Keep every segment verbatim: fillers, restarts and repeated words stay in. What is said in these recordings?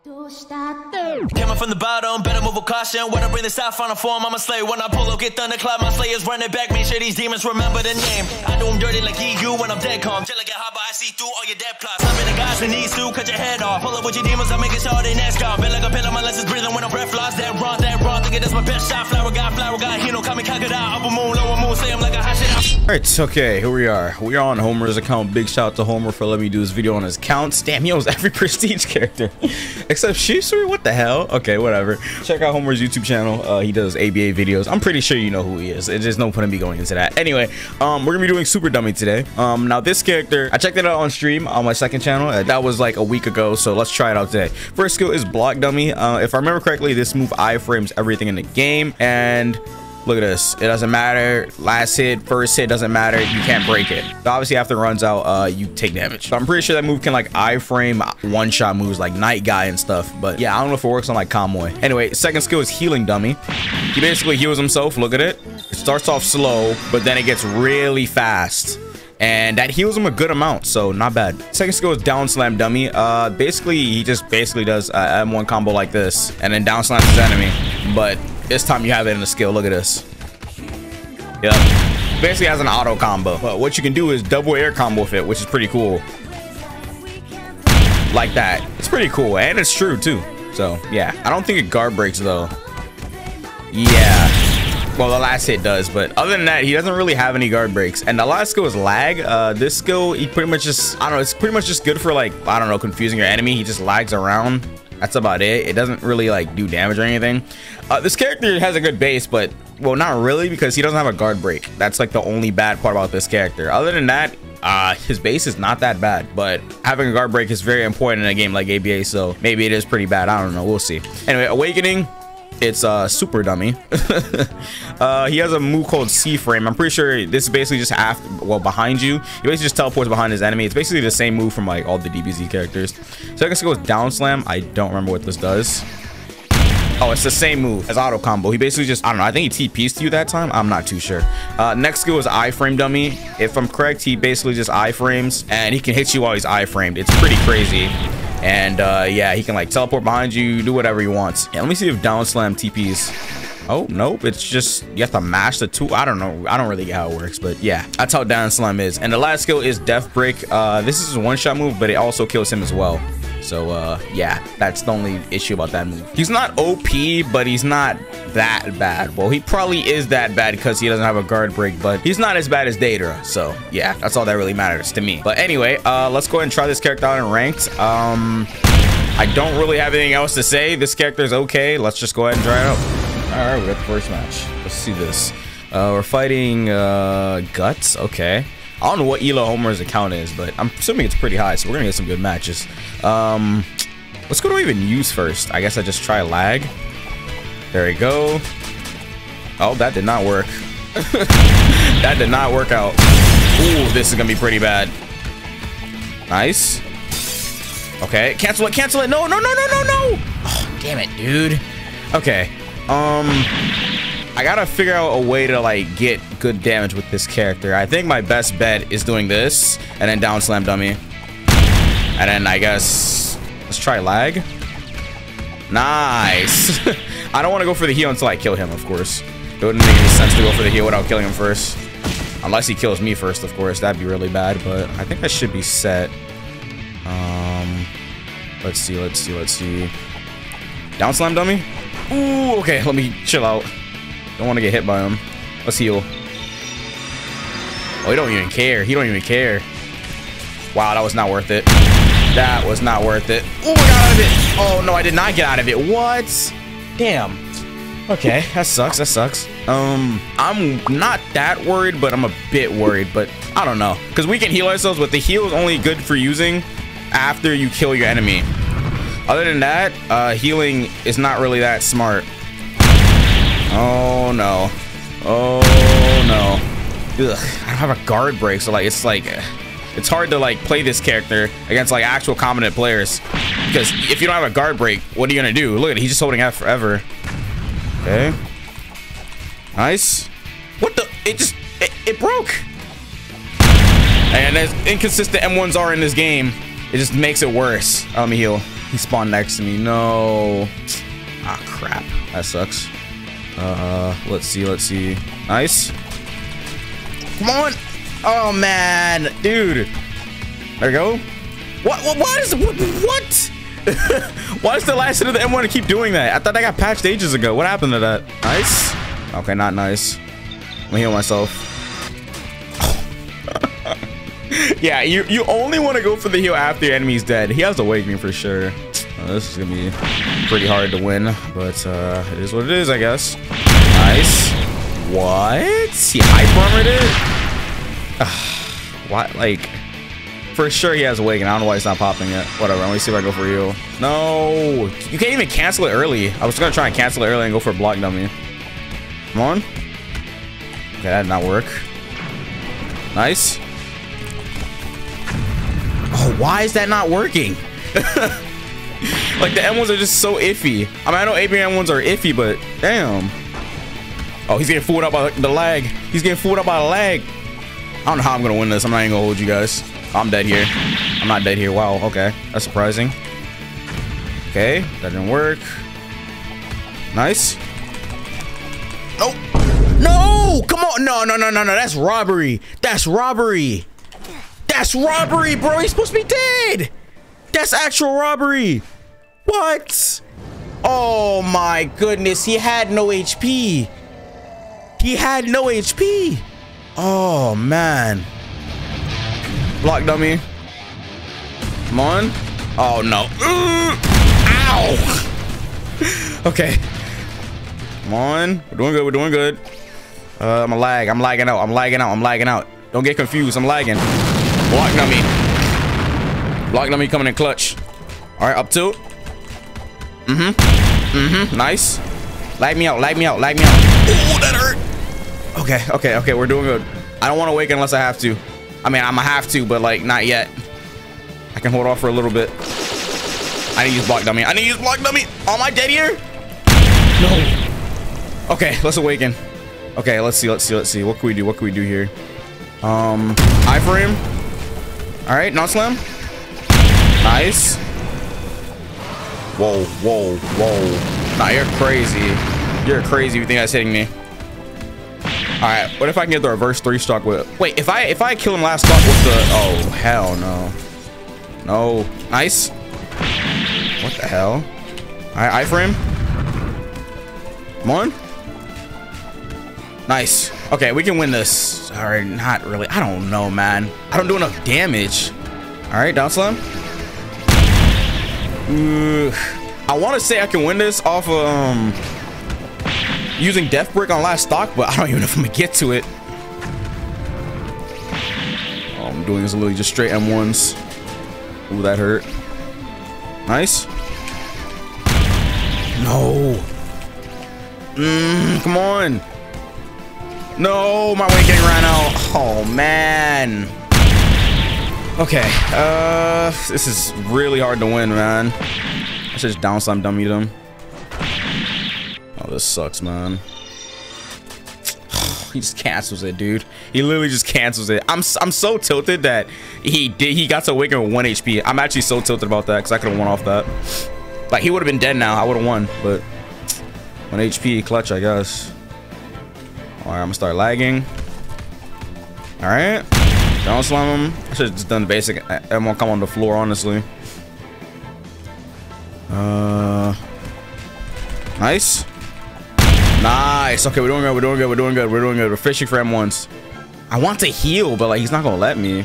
Came up from the bottom, better move with caution. When I bring this out, final form, I'ma slay. When I pull up, get thunderclap, my slayers running back. Make sure these demons remember the name. I do them dirty like E U when I'm dead calm. Till I get hot, but I see through all your dead plots. I'm in the guys who needs to cut your head off. Pull up with your demons, I make it sure they next gone. Been like a pillow, my lessons breathing when I'm breath lost. That wrong, that wrong, thinking that's my best shot. Flower guy, flower guy, he don't call me crocodile. Upper moon, lower moon, say I'm like a hot shit. Alright, okay, here we are. We are on Homura's account. Big shout out to Homura for letting me do this video on his account. Damn, he owns every prestige character. Except Shisui, what the hell? Okay, whatever. Check out Homura's YouTube channel. Uh, he does A B A videos. I'm pretty sure you know who he is. It's just no point in me going into that. Anyway, um, we're gonna be doing Super Dummy today. Um, now this character, I checked it out on stream on my second channel. Uh, that was like a week ago, so let's try it out today. First skill is Block Dummy. Uh, if I remember correctly, this move iframes everything in the game. And look at this. It doesn't matter. Last hit, first hit, doesn't matter. You can't break it. So obviously, after it runs out, uh, you take damage. So I'm pretty sure that move can like iframe one-shot moves like Night Guy and stuff. But yeah, I don't know if it works on like Convoy. Anyway, second skill is Healing Dummy. He basically heals himself. Look at it. It starts off slow, but then it gets really fast. And that heals him a good amount, so not bad. Second skill is Down Slam Dummy. Uh, basically, he just basically does a M one combo like this, and then down slams his enemy. But this time you have it in the skill. Look at this. Yep. Basically has an auto combo. But what you can do is double air combo fit, which is pretty cool. Like that. It's pretty cool. And it's true too. So yeah. I don't think it guard breaks though. Yeah. Well, the last hit does, but other than that, he doesn't really have any guard breaks. And the last skill is lag. Uh this skill, he pretty much just I don't know, it's pretty much just good for like, I don't know, confusing your enemy. He just lags around. That's about it. It doesn't really like do damage or anything. Uh, this character has a good base, but well, not really, because he doesn't have a guard break. That's like the only bad part about this character. Other than that, uh, his base is not that bad, but having a guard break is very important in a game like A B A. So maybe it is pretty bad. I don't know. We'll see. Anyway, Awakening. It's uh, Super Dummy. uh, he has a move called C-Frame. I'm pretty sure this is basically just after, well, behind you. He basically just teleports behind his enemy. It's basically the same move from like all the D B Z characters. Second skill is Down Slam. I don't remember what this does. Oh, it's the same move as auto combo. He basically just, I don't know, I think he T P's to you that time. I'm not too sure. Uh, next skill is I-Frame Dummy. If I'm correct, he basically just I-Frames, and he can hit you while he's I-Framed. It's pretty crazy. And uh yeah, he can like teleport behind you, do whatever he wants. Yeah, let me see if Down Slam T Ps. Oh nope, it's just you have to mash the two. I don't know, I don't really get how it works, but yeah, that's how Down Slam is. And the last skill is Death Break. Uh this is a one-shot move, but it also kills him as well. So uh yeah, that's the only issue about that move. He's not O P, but he's not that bad. Well, he probably is that bad because he doesn't have a guard break, but he's not as bad as Deidara. So yeah, that's all that really matters to me. But anyway, uh let's go ahead and try this character out in ranked. um I don't really have anything else to say. This character is okay. Let's just go ahead and try it out. All right, we got the first match. Let's see this. Uh we're fighting uh Guts. Okay, I don't know what Elo Homura's account is, but I'm assuming it's pretty high, so we're gonna get some good matches. Um, let's go to even use first. I guess I just try lag. There we go. Oh, that did not work. That did not work out. Ooh, this is gonna be pretty bad. Nice. Okay, cancel it, cancel it. No, no, no, no, no, no. Oh, damn it, dude. Okay. Um, I gotta figure out a way to like get good damage with this character. I think my best bet is doing this and then Down Slam Dummy, and then I guess let's try lag. Nice. I don't want to go for the heal until I kill him, of course. It wouldn't make any sense to go for the heal without killing him first, unless he kills me first, of course. That'd be really bad, but I think I should be set. Um let's see, let's see, let's see. Down Slam Dummy. Ooh, okay, let me chill out. Don't want to get hit by him. Let's heal. Oh, he don't even care. He don't even care. Wow, that was not worth it. That was not worth it. Oh, I got out of it. Oh, no, I did not get out of it. What? Damn. Okay, that sucks. That sucks. Um, I'm not that worried, but I'm a bit worried. But I don't know. Because we can heal ourselves, but the heal is only good for using after you kill your enemy. Other than that, uh, healing is not really that smart. Oh, no. Oh, no. Ugh, I don't have a guard break, so like it's like it's hard to like play this character against like actual competent players, because if you don't have a guard break, what are you gonna do? Look at it, he's just holding F forever. Okay, nice. What the, it just it, it broke. And as inconsistent M ones are in this game, it just makes it worse. Let me heal. He spawned next to me. No. Ah, crap. That sucks. Uh, let's see. Let's see. Nice. Come on. Oh, man. Dude. There we go. What? What? What? Is, what? what? Why does the last hit of the M one keep doing that? I thought I got patched ages ago. What happened to that? Nice. Okay, not nice. Let me heal myself. Yeah, you, you only want to go for the heal after your enemy's dead. He has to wake me for sure. Uh, this is going to be pretty hard to win, but uh, it is what it is, I guess. Nice. What? He hyper-armored it? Uh, what? Like... For sure he has a Wagon. I don't know why it's not popping yet. Whatever. Let me see if I go for you. No. You can't even cancel it early. I was going to try and cancel it early and go for a block dummy. Come on. Okay, that did not work. Nice. Oh, why is that not working? Like, the M ones are just so iffy. I mean, I know A B A M ones are iffy, but damn. Oh, he's getting fooled up by the lag. He's getting fooled up by the lag. I don't know how I'm going to win this. I'm not even going to hold you guys. I'm dead here. I'm not dead here. Wow. Okay. That's surprising. Okay. That didn't work. Nice. Nope. No! Come on. No, no, no, no, no. That's robbery. That's robbery. That's robbery, bro. He's supposed to be dead. That's actual robbery. What? Oh, my goodness. He had no H P. He had no H P. Oh, man. Block dummy. Come on. Oh, no. Mm. Ow. Okay. Come on. We're doing good. We're doing good. Uh, I'm a lag. I'm lagging out. I'm lagging out. I'm lagging out. Don't get confused. I'm lagging. Block dummy. Block dummy coming in clutch. All right. Up two. Mm-hmm. Mm-hmm. Nice. Lag me out. Lag me out. Lag me out. Ooh, that hurt. Okay. Okay. Okay. We're doing good. I don't want to wake unless I have to. I mean, I'm gonna have to, but like, not yet. I can hold off for a little bit. I need to use block dummy. I need to use block dummy. Am I dead here? No. Okay, let's awaken. Okay, let's see, let's see, let's see. What can we do? What can we do here? Um, I-frame. All right, non-slam. Nice. Whoa, whoa, whoa. Nah, you're crazy. You're crazy if you think that's hitting me. All right, what if I can get the reverse three stock with it? Wait, if I if I kill him last stock with the... Oh, hell no. No. Nice. What the hell? All right, I-frame. Come on. Nice. Okay, we can win this. All right, not really. I don't know, man. I don't do enough damage. All right, down slam. Ooh, I want to say I can win this off of... Um, using death brick on last stock, but I don't even know if I'm gonna get to it. All I'm doing is literally just straight M ones. Ooh, that hurt. Nice. No. Mm, come on. No, my way getting ran out. Oh man. Okay. Uh, this is really hard to win, man. I should just down slam dummy them. This sucks, man. He just cancels it, dude. He literally just cancels it. I'm I'm so tilted that he did. He got to Waken with one H P. I'm actually so tilted about that because I could have won off that. Like he would have been dead now. I would have won, but one H P clutch, I guess. All right, I'm gonna start lagging. All right, don't slam him. I should have just done the basic. M one come on the floor, honestly. Uh, nice. Nice. Okay, we're doing good. We're doing good. We're doing good. We're doing good. We're fishing for M ones. I want to heal, but like he's not gonna let me.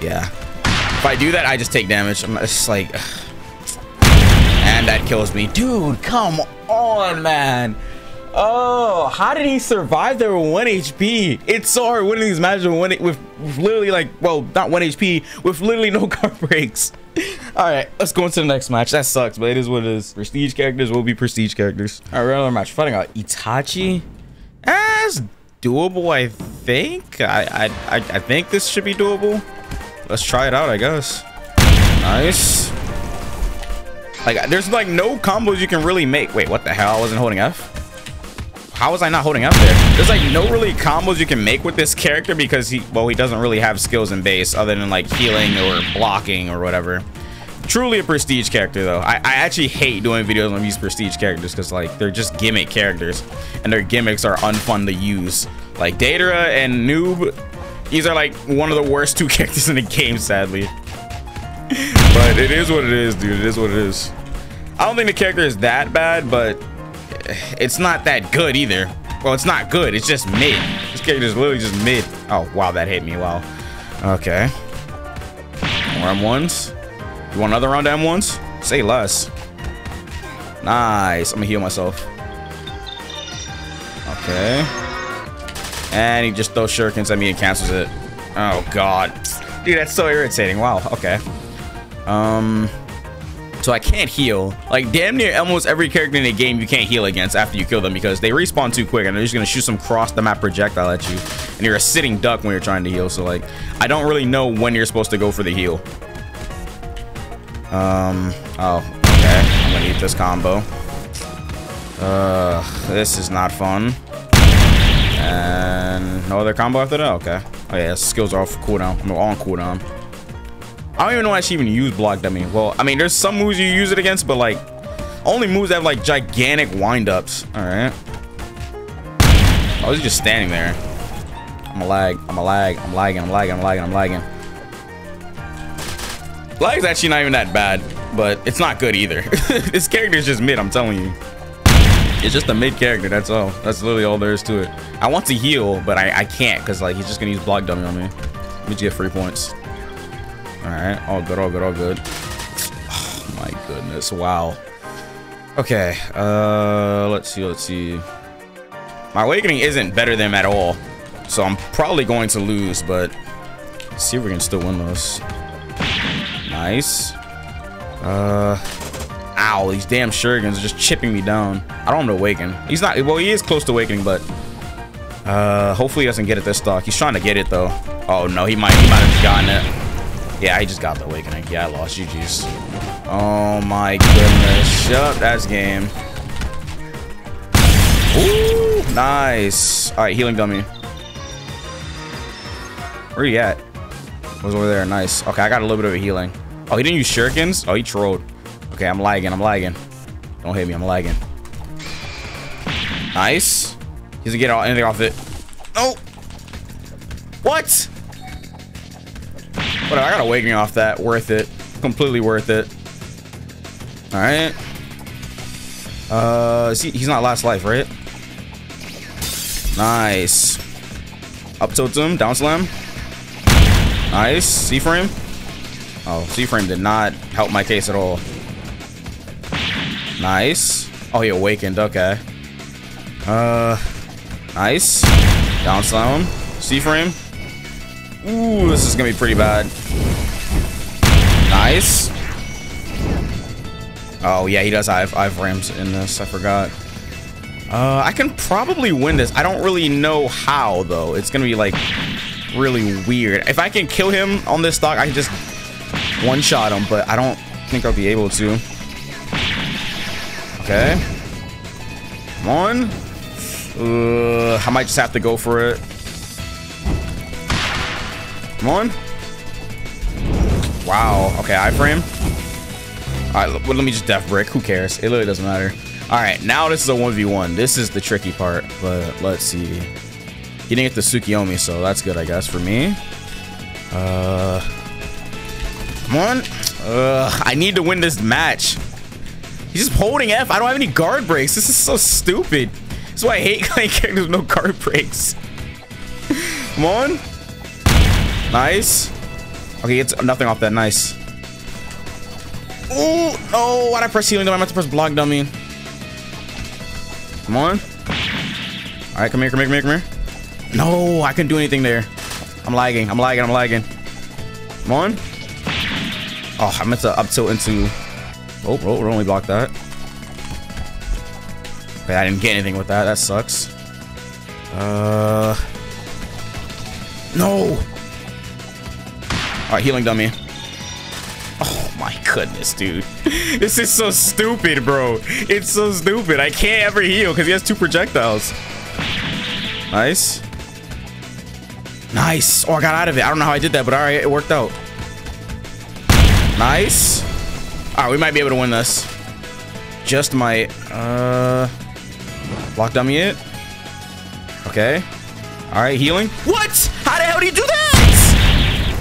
Yeah. If I do that, I just take damage. I'm just like, and that kills me, dude. Come on, man. Oh, how did he survive there with one H P? It's so hard winning these matches with, with literally like, well, not one H P, with literally no guard breaks. All right, let's go into the next match. That sucks, but it is what it is. Prestige characters will be prestige characters. All right, regular match. Fighting out Itachi. That's doable, I think. I, I, I, I think this should be doable. Let's try it out, I guess. Nice. Like, there's like no combos you can really make. Wait, what the hell? I wasn't holding F. How was I not holding up there? There's like no really combos you can make with this character because he, well, he doesn't really have skills in base other than like healing or blocking or whatever. Truly a prestige character, though. I, I actually hate doing videos on these prestige characters because, like, they're just gimmick characters, and their gimmicks are unfun to use. Like, Deidara and Noob, these are, like, one of the worst two characters in the game, sadly. But it is what it is, dude. It is what it is. I don't think the character is that bad, but it's not that good either. Well, it's not good. It's just mid. This character is literally just mid. Oh, wow. That hit me. Wow. Okay. More M ones. You want another round of M ones? Say less. Nice. I'm going to heal myself. Okay. And he just throws shurikens at me and cancels it. Oh, God. Dude, that's so irritating. Wow. Okay. Um... So I can't heal. Like, damn near almost every character in the game you can't heal against after you kill them because they respawn too quick and they're just going to shoot some cross-the-map projectile at you. And you're a sitting duck when you're trying to heal. So, like, I don't really know when you're supposed to go for the heal. Um, oh, okay. I'm going to eat this combo. Uh, this is not fun. And no other combo after that? Okay. Oh, yeah, skills are off cooldown. I'm on cooldown. I don't even know why she even used Block Dummy. Well, I mean, there's some moves you use it against, but, like, only moves that have, like, gigantic wind-ups. All right. I was just standing there. I'm a lag. I'm a lag. I'm lagging. I'm lagging. I'm lagging. I'm lagging. Lag's actually not even that bad, but it's not good either. This character's just mid, I'm telling you. It's just a mid character, that's all. That's literally all there is to it. I want to heal, but I, I can't because, like, he's just going to use Block Dummy on me. Let me get free points. Alright, all good, all good, all good. Oh my goodness, wow. Okay, uh, let's see, let's see. My Awakening isn't better than him at all, so I'm probably going to lose, but let's see if we can still win those. Nice. Uh, ow, these damn shurikens are just chipping me down. I don't know Awaken. He's not, well, he is close to Awakening, but uh, hopefully he doesn't get it this stock. He's trying to get it, though. Oh, no, he might, he might have gotten it. Yeah, I just got the Awakening. Yeah, I lost. G G's. Oh, my goodness. Yup, that's game. Ooh, nice. All right, healing dummy. Where you at? I was over there. Nice. Okay, I got a little bit of a healing. Oh, he didn't use shurikens? Oh, he trolled. Okay, I'm lagging. I'm lagging. Don't hit me. I'm lagging. Nice. He doesn't get anything off it. Oh. What? Whatever, I got Awakening off that. Worth it. Completely worth it. Alright. Uh, see, he's not last life, right? Nice. Up tilt him. Down slam. Nice. C-frame. Oh, C-frame did not help my case at all. Nice. Oh, he awakened. Okay. Uh, nice. Down slam. C-frame. Ooh, this is gonna be pretty bad. Nice. Oh, yeah, he does have I-frames in this. I forgot. Uh, I can probably win this. I don't really know how, though. It's gonna be, like, really weird. If I can kill him on this stock, I can just one-shot him, but I don't think I'll be able to. Okay. Come on. Uh, I might just have to go for it. Come on. Wow. Okay, I-frame. All right, well, let me just death brick. Who cares? It literally doesn't matter. All right, now this is a one v one. This is the tricky part, but let's see. He didn't get the Tsukiyomi, so that's good, I guess, for me. Uh, come on. Uh, I need to win this match. He's just holding F. I don't have any guard breaks. This is so stupid. That's why I hate playing characters with no guard breaks. Come on. Nice. Okay, it's nothing off that. Nice. Ooh, oh, why'd I press healing dummy? I meant to press block dummy. Come on. All right, come here, come here, come here, come here. No, I couldn't do anything there. I'm lagging, I'm lagging, I'm lagging. Come on. Oh, I meant to up tilt into... Oh, oh, we only blocked that. Okay, I didn't get anything with that. That sucks. Uh... No! All right, healing dummy. Oh my goodness, dude. This is so stupid, bro. It's so stupid. I can't ever heal because he has two projectiles. Nice. Nice. Oh, I got out of it. I don't know how I did that, but all right, it worked out. Nice. All right, we might be able to win this. Just might. Uh, Block Dummy it. Okay. All right, healing. What? How the hell do you do that?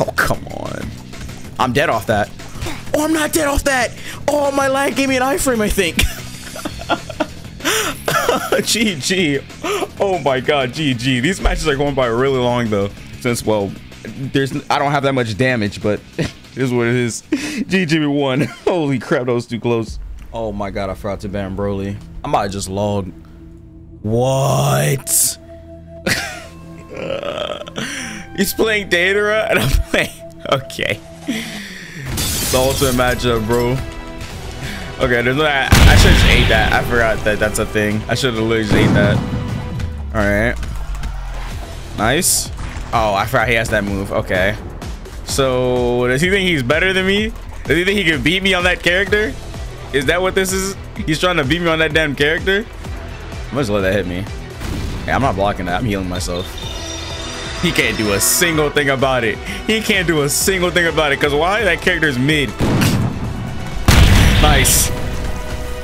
Oh, come on. I'm dead off that. Oh, I'm not dead off that. Oh, my lag gave me an iframe, I think. G G. Oh, my God. G G. These matches are going by really long, though. Since, well, there's I don't have that much damage, but it is what it is. G G, we won. Holy crap, that was too close. Oh, my God. I forgot to ban Broly. I might just log. What? uh, he's playing Deidara, and I'm playing... Okay. It's the ultimate matchup, bro. Okay, there's no... I, I should have just ate that. I forgot that that's a thing. I should have literally just ate that. Alright. Nice. Oh, I forgot he has that move. Okay. So, does he think he's better than me? Does he think he can beat me on that character? Is that what this is? He's trying to beat me on that damn character? I'm just let that hit me. Yeah, I'm not blocking that. I'm healing myself. He can't do a single thing about it. He can't do a single thing about it. Because why? That character's mid. Nice.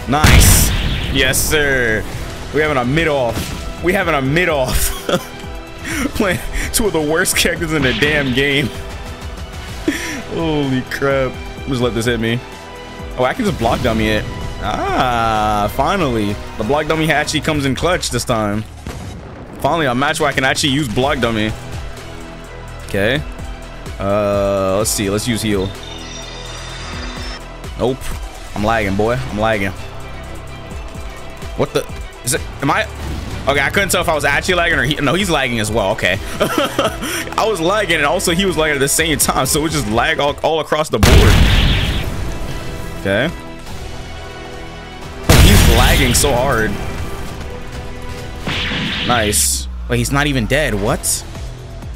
Nice. Yes, sir. We're having a mid-off. We're having a mid-off. Playing two of the worst characters in the damn game. Holy crap. I'm just let this hit me. Oh, I can just block dummy it. Ah, finally. The Block Dummy actually comes in clutch this time. Finally, a match where I can actually use Block Dummy. Okay. Uh, let's see. Let's use heal. Nope. I'm lagging, boy. I'm lagging. What the? Is it? Am I? Okay, I couldn't tell if I was actually lagging or he. No, he's lagging as well. Okay. I was lagging and also he was lagging at the same time. So it just lag all, all across the board. Okay. Lagging so hard. Nice. Wait, he's not even dead. What?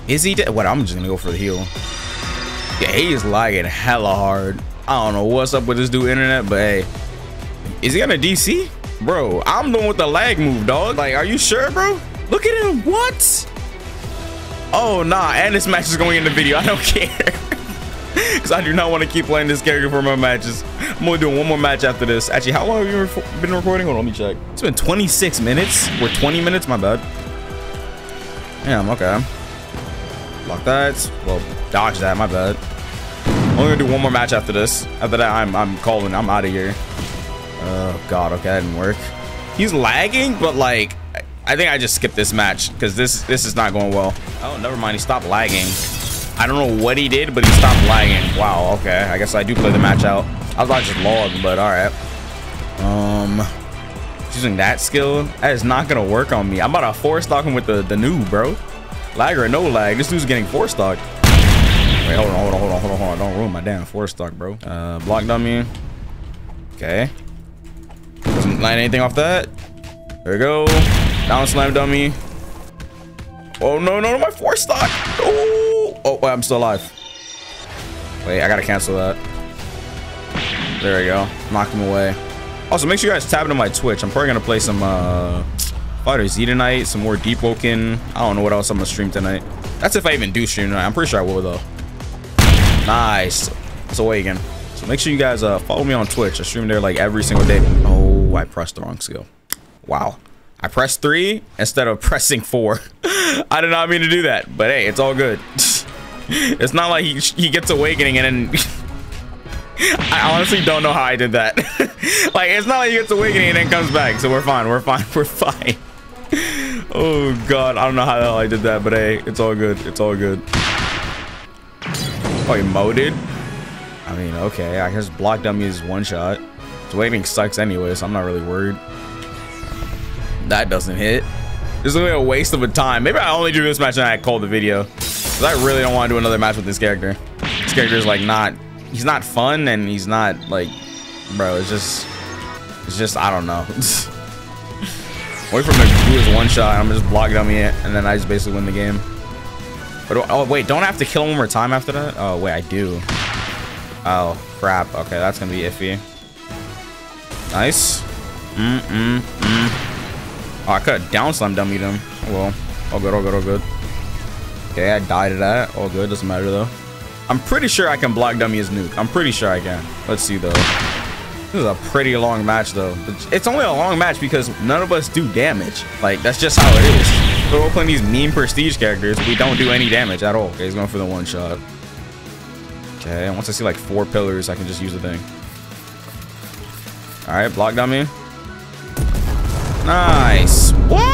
Is he dead? What? I'm just gonna go for the heal. Yeah, he is lagging hella hard. I don't know what's up with this dude internet, but hey. Is he gonna D C? Bro, I'm doing with the lag move, dog. Like, are you sure, bro? Look at him. What? Oh, nah. And this match is going in the video. I don't care. Because I do not want to keep playing this character for my matches. I'm only doing one more match after this. Actually, how long have you been recording? Hold on, let me check. It's been twenty-six minutes. Or twenty minutes, my bad. Damn, okay. Block that. Well, dodge that, my bad. I'm only going to do one more match after this. After that, I'm, I'm calling. I'm out of here. Oh, God. Okay, that didn't work. He's lagging, but, like, I think I just skipped this match. Because this, this is not going well. Oh, never mind. He stopped lagging. I don't know what he did, but he stopped lagging. Wow, okay. I guess I do play the match out. I was about to just log, but alright. Um, using that skill, that is not going to work on me. I'm about to four-stock him with the, the noob, bro. Lag or no lag, this dude's getting four-stocked. Wait, hold on, hold on, hold on, hold on, hold on. Don't ruin my damn four-stock, bro. Uh, block dummy. Okay. Doesn't land anything off that. There we go. Down slam dummy. Oh, no, no, no, my four-stock. Oh. Oh, wait, I'm still alive. Wait, I gotta cancel that. There we go. Knocked him away. Also, make sure you guys tap into my Twitch. I'm probably gonna play some uh, Fighter Z tonight, some more Deep Woken. I don't know what else I'm gonna stream tonight. That's if I even do stream tonight. I'm pretty sure I will, though. Nice. It's away again. So make sure you guys uh, follow me on Twitch. I stream there like every single day. Oh, I pressed the wrong skill. Wow. I pressed three instead of pressing four. I did not mean to do that, but hey, it's all good. It's not like he, he gets awakening and then I honestly don't know how I did that. Like, it's not like he gets awakening and then comes back, so we're fine, we're fine, we're fine. Oh God, I don't know how the hell I did that, but hey, it's all good, it's all good. Oh, he moded. I mean, okay, I guess block dummy is one shot. It's awakening sucks anyway, so I'm not really worried. That doesn't hit. This is really a waste of a time. Maybe I only do this match and I call the video. Cause I really don't want to do another match with this character. This character is like not, he's not fun and he's not like, bro, it's just, it's just, I don't know. Wait for him to do his one shot and I'm just block dummy it and then I just basically win the game. But do, oh wait, don't I have to kill him one more time after that? Oh wait, I do. Oh crap, okay, that's gonna be iffy. Nice. Mm mm mm. Oh, I could have down slam dummied him. Well, all good, all good, all good. Okay, I died to that. All good, doesn't matter though. I'm pretty sure I can block dummy his nuke. I'm pretty sure I can. Let's see though. This is a pretty long match though. It's only a long match because none of us do damage. Like, that's just how it is. So we're playing these mean prestige characters. We don't do any damage at all. Okay, he's going for the one shot. Okay, and once I see like four pillars, I can just use the thing. All right, block dummy. Nice. What?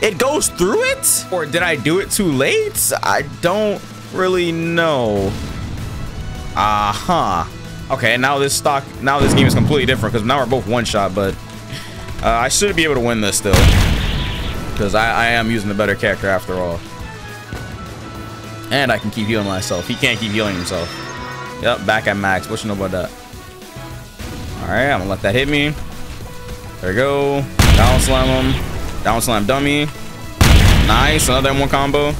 It goes through it? Or did I do it too late? I don't really know. Uh-huh. Okay, now this stock, now this game is completely different because now we're both one shot, but uh, I should be able to win this still because I, I am using the better character after all. And I can keep healing myself. He can't keep healing himself. Yep, back at max. What you know about that? All right, I'm gonna let that hit me. There we go. Down slam him. Down slam dummy. Nice, another M one combo.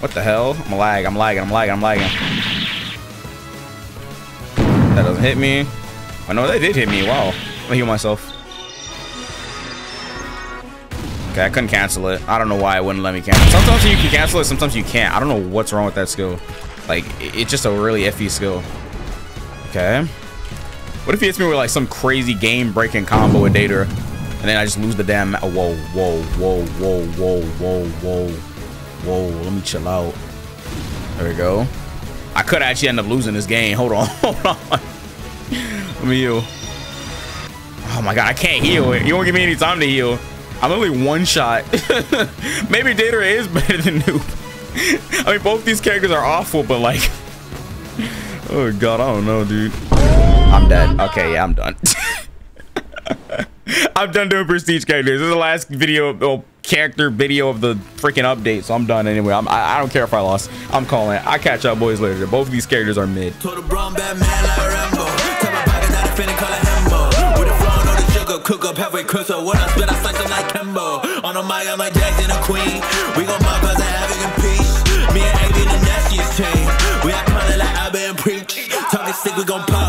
What the hell? I'm lagging, I'm lagging, I'm lagging, I'm lagging. That doesn't hit me. Oh no, they did hit me. Wow. I'm gonna heal myself. Okay, I couldn't cancel it. I don't know why it wouldn't let me cancel. Sometimes you can cancel it, sometimes you can't. I don't know what's wrong with that skill. Like, it's just a really iffy skill. Okay. What if he hits me with like some crazy game-breaking combo with Deidara, and then I just lose the damn? Oh, whoa, whoa, whoa, whoa, whoa, whoa, whoa, whoa! Let me chill out. There we go. I could actually end up losing this game. Hold on, hold on. Let me heal. Oh my god, I can't heal it. You won't give me any time to heal. I'm only one shot. Maybe Deidara is better than Noob. I mean, both these characters are awful, but like, oh god, I don't know, dude. I'm dead. Okay, yeah, I'm done. I'm done doing prestige characters. This is the last video, oh, character video of the freaking update, so I'm done anyway. I'm, I, I don't care if I lost. I'm calling it. I'll catch y'all boys later. Both of these characters are mid. Cook up halfway crystal. What I spit, I slice them like Kimbo. On a mic, I'm like Jackson and Queen. We gon' mob us and have it in peace. Me and A B, the nastiest team. We iconic like A B A and Preach. Talking sick, we gon' pop.